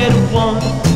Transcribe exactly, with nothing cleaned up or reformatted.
little one.